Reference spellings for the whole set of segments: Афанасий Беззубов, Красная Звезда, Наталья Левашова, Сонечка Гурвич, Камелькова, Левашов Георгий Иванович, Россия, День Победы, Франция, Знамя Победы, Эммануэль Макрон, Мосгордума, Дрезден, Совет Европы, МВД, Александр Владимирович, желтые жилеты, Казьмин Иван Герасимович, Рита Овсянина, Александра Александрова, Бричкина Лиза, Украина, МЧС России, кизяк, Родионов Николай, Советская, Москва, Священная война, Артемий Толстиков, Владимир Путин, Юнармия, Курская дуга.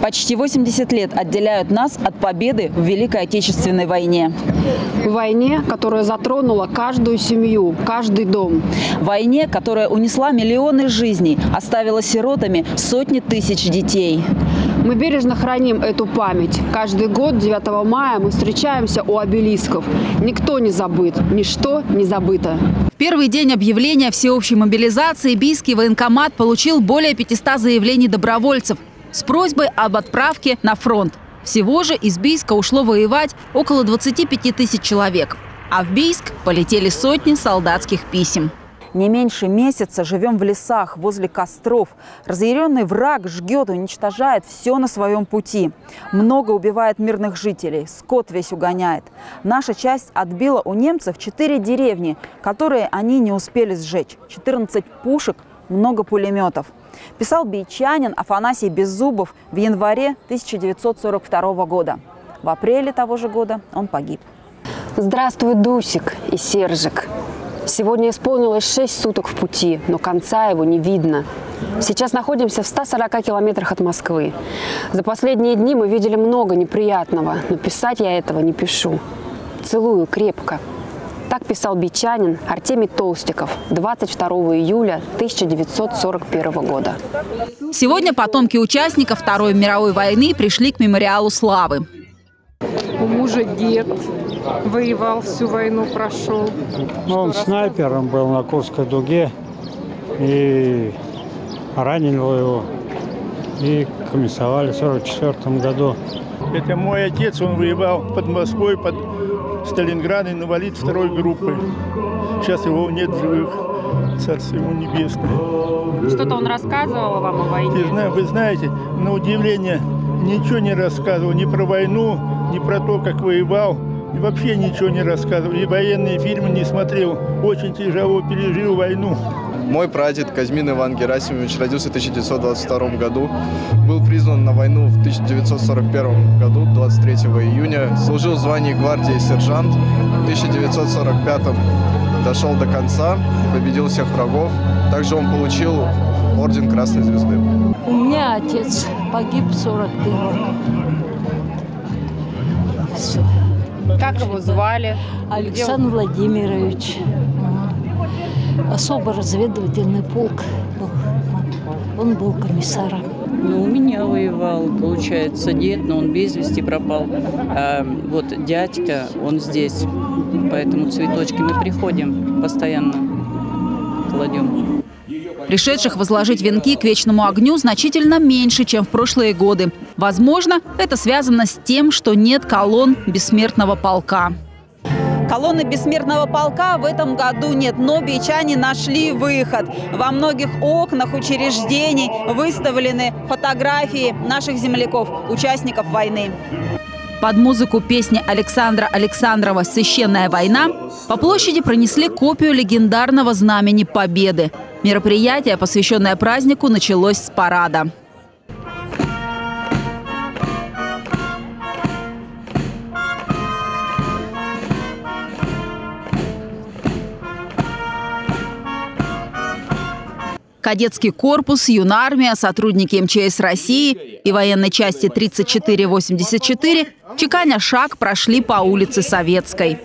Почти 80 лет отделяют нас от победы в Великой Отечественной войне. Войне, которая затронула каждую семью, каждый дом. Войне, которая унесла миллионы жизней, оставила сиротами сотни тысяч детей. Мы бережно храним эту память. Каждый год 9 мая мы встречаемся у обелисков. Никто не забыт, ничто не забыто. В первый день объявления всеобщей мобилизации бийский военкомат получил более 500 заявлений добровольцев с просьбой об отправке на фронт. Всего же из Бийска ушло воевать около 25 тысяч человек. А в Бийск полетели сотни солдатских писем. Не меньше месяца живем в лесах, возле костров. Разъяренный враг жгет, уничтожает все на своем пути. Много убивает мирных жителей, скот весь угоняет. Наша часть отбила у немцев 4 деревни, которые они не успели сжечь. 14 пушек, много пулеметов. Писал бийчанин Афанасий Беззубов в январе 1942 года. В апреле того же года он погиб. Здравствуй, Дусик и Сержик. Сегодня исполнилось 6 суток в пути, но конца его не видно. Сейчас находимся в 140 километрах от Москвы. За последние дни мы видели много неприятного, но писать я этого не пишу. Целую крепко. Так писал бийчанин Артемий Толстиков 22 июля 1941 года. Сегодня потомки участников Второй мировой войны пришли к мемориалу славы. У мужа дед воевал, всю войну прошел. Он снайпером был на Курской дуге, и ранил его, и комиссовали в 1944 году. Это мой отец, он воевал под Москвой, под Сталинградом, инвалид 2-й группы. Сейчас его нет живых, царство ему небесное. Что-то он рассказывал вам о войне? Вы знаете, на удивление, ничего не рассказывал, ни про войну, ни про то, как воевал. И вообще ничего не рассказывал, и военные фильмы не смотрел. Очень тяжело пережил войну. Мой прадед Казьмин Иван Герасимович родился в 1922 году. Был призван на войну в 1941 году, 23 июня. Служил в звании гвардии сержант. В 1945 дошел до конца, победил всех врагов. Также он получил орден Красной Звезды. У меня отец погиб в 1941. Все. Как его звали? Александр Владимирович. Особо разведывательный полк был. Он был комиссаром. Ну, у меня воевал, получается, дед, но он без вести пропал. А вот дядька, он здесь. Поэтому цветочки мы приходим, постоянно кладем. Пришедших возложить венки к вечному огню значительно меньше, чем в прошлые годы. Возможно, это связано с тем, что нет колонн бессмертного полка. Колонны бессмертного полка в этом году нет, но бийчане нашли выход. Во многих окнах учреждений выставлены фотографии наших земляков, участников войны. Под музыку песни Александра Александрова «Священная война» по площади пронесли копию легендарного знамени Победы. Мероприятие, посвященное празднику, началось с парада. Кадетский корпус, юнармия, сотрудники МЧС России и военной части 3484 чеканя шаг прошли по улице Советской.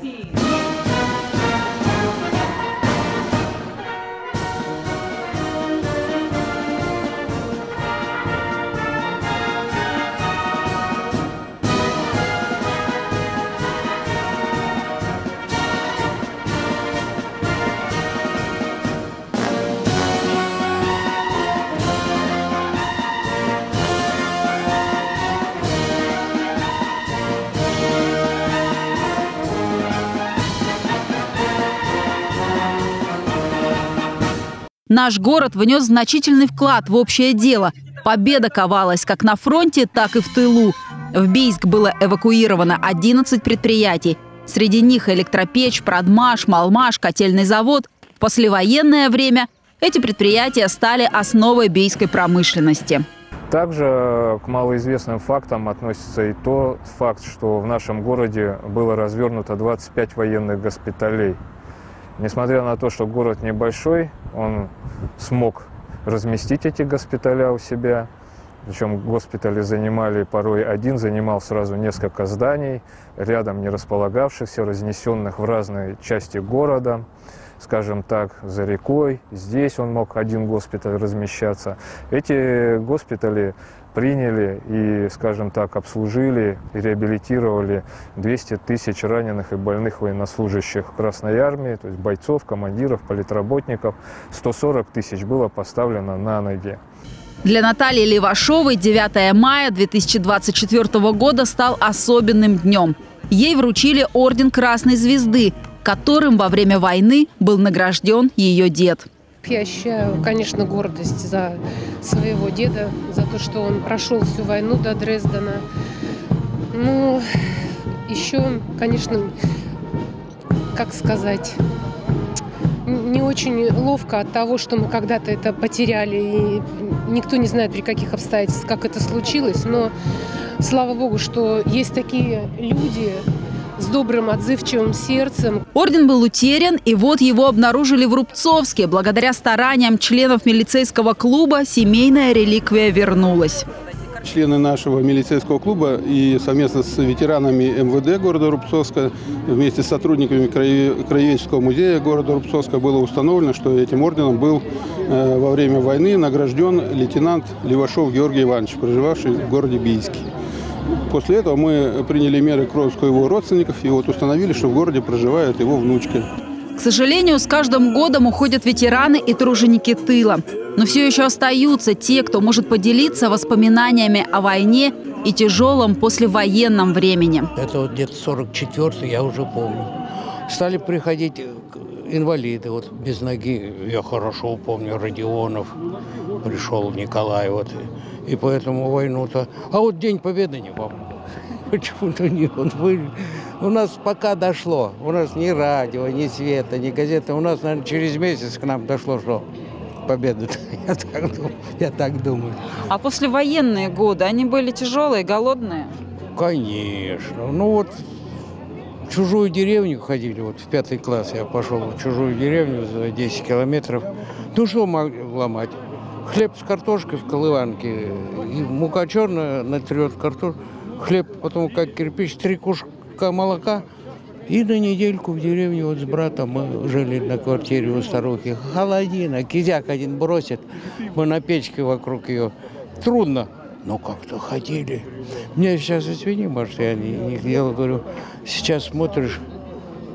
Наш город внес значительный вклад в общее дело. Победа ковалась как на фронте, так и в тылу. В Бийск было эвакуировано 11 предприятий. Среди них электропечь, продмаш, малмаш, котельный завод. В послевоенное время эти предприятия стали основой бийской промышленности. Также к малоизвестным фактам относится и тот факт, что в нашем городе было развернуто 25 военных госпиталей. Несмотря на то, что город небольшой, он смог разместить эти госпиталя у себя. Причем госпитали занимали, порой один занимал сразу несколько зданий, рядом не располагавшихся, разнесенных в разные части города, скажем так, за рекой. Здесь он мог один госпиталь размещаться. Эти госпитали приняли и, скажем так, обслужили и реабилитировали 200 тысяч раненых и больных военнослужащих Красной Армии, то есть бойцов, командиров, политработников. 140 тысяч было поставлено на ноги. Для Натальи Левашовой 9 мая 2024 года стал особенным днем. Ей вручили орден Красной Звезды, которым во время войны был награжден ее дед. Я ощущаю, конечно, гордость за своего деда, за то, что он прошел всю войну до Дрездена. Ну, еще, конечно, как сказать, не очень ловко от того, что мы когда-то это потеряли. И никто не знает, при каких обстоятельствах, как это случилось. Но слава богу, что есть такие люди с добрым, отзывчивым сердцем. Орден был утерян, и вот его обнаружили в Рубцовске. Благодаря стараниям членов милицейского клуба семейная реликвия вернулась. Члены нашего милицейского клуба и совместно с ветеранами МВД города Рубцовска, вместе с сотрудниками Краеведческого музея города Рубцовска было установлено, что этим орденом был во время войны награжден лейтенант Левашов Георгий Иванович, проживавший в городе Бийске. После этого мы приняли меры к розыску его родственников и вот установили, что в городе проживает его внучка. К сожалению, с каждым годом уходят ветераны и труженики тыла. Но все еще остаются те, кто может поделиться воспоминаниями о войне и тяжелом послевоенном времени. Это вот где-то 44-й, я уже помню. Стали приходить инвалиды, вот без ноги, я хорошо помню, Родионов пришел, Николай, вот, и поэтому войну-то. А вот День Победы не помню. Почему-то не он был. У нас пока дошло, у нас ни радио, ни света, ни газеты, у нас, наверное, через месяц к нам дошло, что победа, я так думаю. А послевоенные годы, они были тяжелые, голодные? Конечно, ну вот. В чужую деревню ходили, вот в 5 класс я пошел в чужую деревню за 10 километров. Ну что ломать? Хлеб с картошкой в колыванке, и мука черная натрет картошку, хлеб потом как кирпич, 3 кушка молока. И на недельку в деревню вот с братом мы жили на квартире у старухи. Холодина, кизяк один бросит, мы на печке вокруг ее. Трудно. Ну, как-то ходили. Мне сейчас, извини, может, я не делал, говорю, сейчас смотришь,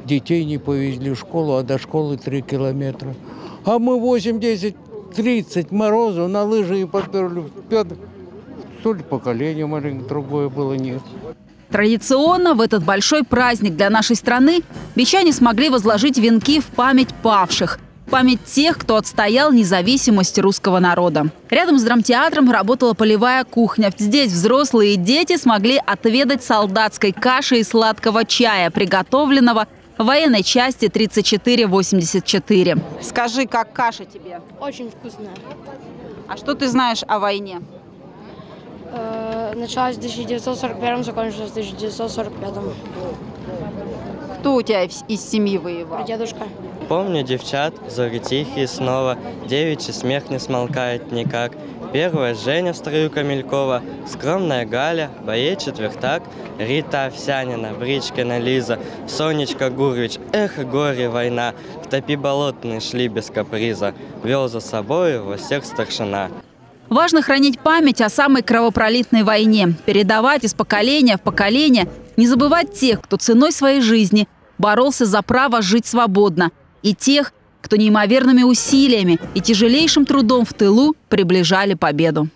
детей не повезли в школу, а до школы 3 километра. А мы 8, 10, 30 морозов на лыжи и поперли в пяток. То ли поколение маленькое, другое было, нет. Традиционно в этот большой праздник для нашей страны бичане смогли возложить венки в память павших. Память тех, кто отстоял независимость русского народа. Рядом с драмтеатром работала полевая кухня. Здесь взрослые и дети смогли отведать солдатской каши и сладкого чая, приготовленного в военной части 3484. Скажи, как каша тебе? Очень вкусная. А что ты знаешь о войне? Началась в 1941, закончилась в 1945. Кто у тебя из семьи воевал? Дедушка. Помню девчат, зоры тихие снова, девичий смех не смолкает никак. Первая Женя в строю Камелькова, скромная Галя, боец четвертак, Рита Овсянина, Бричкина Лиза, Сонечка Гурвич, эх и горе война, в топи болотные шли без каприза, вел за собой во всех старшина. Важно хранить память о самой кровопролитной войне, передавать из поколения в поколение, не забывать тех, кто ценой своей жизни боролся за право жить свободно, и тех, кто неимоверными усилиями и тяжелейшим трудом в тылу приближали победу.